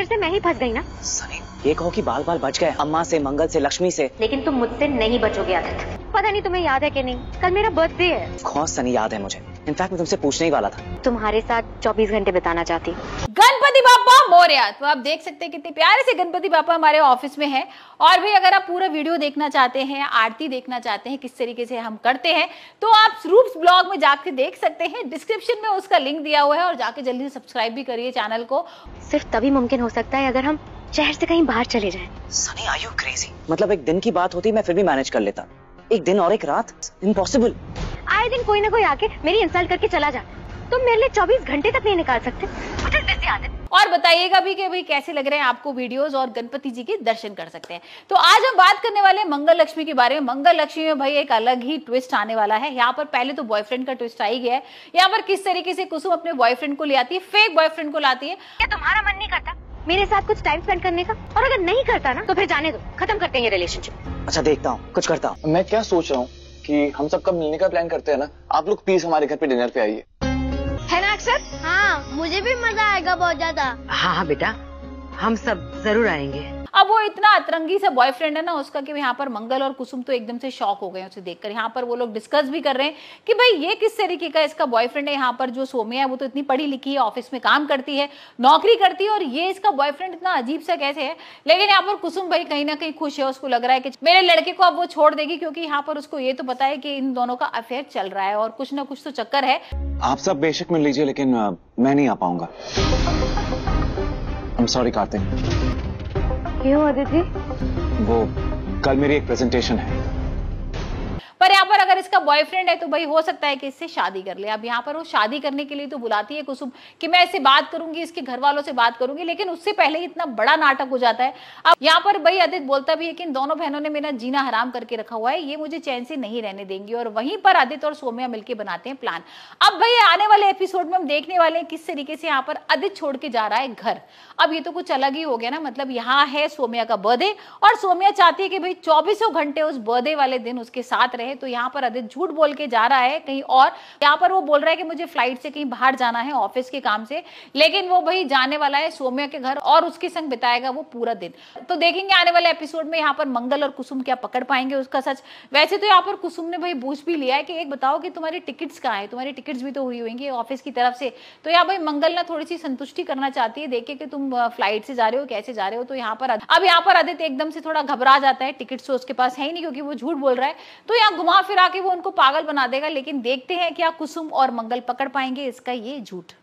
फिर से मैं ही फंस गई ना। सनी ये कहो कि बाल बाल बच गए अम्मा से, मंगल से, लक्ष्मी से, लेकिन तुम मुझसे नहीं बचोगे आदित। पता नहीं तुम्हें याद है कि नहीं, कल मेरा बर्थडे है। खौफ सनी याद है मुझे, इनफैक्ट मैं तुमसे पूछने ही वाला था। तुम्हारे साथ 24 घंटे बिताना चाहती। गणपति बापा मोरया। तो आप देख सकते हैं कितने प्यारे से गणपति बापा हमारे ऑफिस में है। और भी अगर आप पूरा वीडियो देखना चाहते हैं, आरती देखना चाहते हैं किस तरीके से हम करते हैं, तो आप रूप्स ब्लॉग में जाके देख सकते हैं। डिस्क्रिप्शन में उसका लिंक दिया हुआ है और जाके जल्दी से सब्सक्राइब भी करिए चैनल को। सिर्फ तभी मुमकिन हो सकता है अगर हम शहर से कहीं बाहर चले जाएं। Sunny are you crazy? मतलब एक दिन की बात होती मैं फिर भी मैनेज कर लेता, एक दिन और एक रात इम्पॉसिबल। आए दिन कोई ना कोई आके मेरी इंसल्ट करके चला जाता। तुम मेरे लिए 24 घंटे तक नहीं निकाल सकते। और बताइएगा भी कि भाई कैसे लग रहे हैं आपको वीडियोस और गणपति जी के दर्शन कर सकते हैं। तो आज हम बात करने वाले हैं मंगल लक्ष्मी के बारे में। मंगल लक्ष्मी में भाई एक अलग ही ट्विस्ट आने वाला है। यहाँ पर पहले तो बॉयफ्रेंड का ट्विस्ट आ ही गया है। यहाँ पर किस तरीके से कुसुम अपने बॉयफ्रेंड को ले आती है, फेक बॉयफ्रेंड को लाती है। क्या तुम्हारा मन नहीं करता मेरे साथ कुछ टाइम स्पेंड करने का? और अगर नहीं करता ना तो फिर जाने दो, खत्म करते हैं ये रिलेशनशिप। अच्छा देखता हूँ, कुछ करता हूँ। मैं क्या सोच रहा हूँ कि हम सब कब मिलने का प्लान करते हैं ना, आप लोग प्लीज हमारे घर पे डिनर पे आइए, है ना अक्सर? हाँ मुझे भी मजा आएगा बहुत ज्यादा। हाँ हाँ बेटा हम सब जरूर आएंगे। अब वो इतना अतरंगी सा बॉयफ्रेंड है ना उसका कि यहाँ पर मंगल और कुसुम तो एकदम से शॉक हो गए उसे देखकर। यहाँ पर वो लोग डिस्कस भी कर रहे हैं कि भाई ये किस तरीके का इसका बॉयफ्रेंड है। यहाँ पर जो सौम्या है वो तो इतनी पढ़ी लिखी है, ऑफिस में काम करती है, नौकरी करती है, और ये इसका बॉयफ्रेंड इतना अजीब सा कैसे है। लेकिन यहाँ पर कुसुम भाई कहीं ना कहीं खुश है। उसको लग रहा है कि मेरे लड़के को अब वो छोड़ देगी, क्योंकि यहाँ पर उसको ये तो पता है कि इन दोनों का अफेयर चल रहा है और कुछ ना कुछ तो चक्कर है। आप सब बेशक मिल लीजिए लेकिन मैं नहीं आ पाऊंगा। I'm sorry Kartik. क्यों अदिति? वो कल मेरी एक प्रेजेंटेशन है। पर यहाँ पर अगर इसका बॉयफ्रेंड है तो भाई हो सकता है कि इससे शादी कर ले। अब यहाँ पर वो शादी करने के लिए तो बुलाती है कुसुम कि मैं इससे बात करूंगी, इसके घर वालों से बात करूंगी, लेकिन उससे पहले ही इतना बड़ा नाटक हो जाता है। अब यहाँ पर भाई आदित बोलता भी है कि इन दोनों बहनों ने मेरा जीना हराम करके रखा हुआ है, ये मुझे चैन से नहीं रहने देंगी। और वहीं पर आदित और सौम्या मिलकर बनाते हैं प्लान। अब भाई आने वाले एपिसोड में हम देखने वाले हैं किस तरीके से यहाँ पर आदित छोड़ के जा रहा है घर। अब ये तो कुछ अलग ही हो गया ना। मतलब यहाँ है सौम्या का बर्थडे और सौम्या चाहती है कि भाई 24 घंटे उस बर्थडे वाले दिन उसके साथ रहे। तो यहाँ पर आदित झूठ बोल के जा रहा है कहीं और। यहाँ पर वो बोल रहा है कि मुझे फ्लाइट से कहीं बाहर जाना है ऑफिस के काम से, लेकिन वो भाई जाने वाला है सौम्या के घर और उसके संग बिताएगा वो पूरा दिन। तो देखेंगे आने वाले एपिसोड में यहाँ पर मंगल और कुसुम क्या पकड़ पाएंगे उसका सच। वैसे तो यहाँ पर कुसुम ने भाई पूछ भी लिया है कि एक बताओ कि तुम्हारी टिकट्स कहाँ है, तुम्हारी टिकट्स भी तो हुई होंगी ऑफिस की तरफ से। तो यहाँ भाई मंगल ना थोड़ी सी संतुष्टि करना चाहती है, देखे कि तुम फ्लाइट से जा रहे हो कैसे जा रहे हो। तो यहाँ पर अब यहाँ पर आदित्य एकदम से थोड़ा घबरा जाता है, टिकट्स तो उसके पास है ही नहीं क्योंकि वो झूठ बोल रहा है। तो यहाँ घुमा फिरा के वो उनको पागल बना देगा। लेकिन देखते हैं क्या कुसुम और मंगल पकड़ पाएंगे इसका ये झूठ।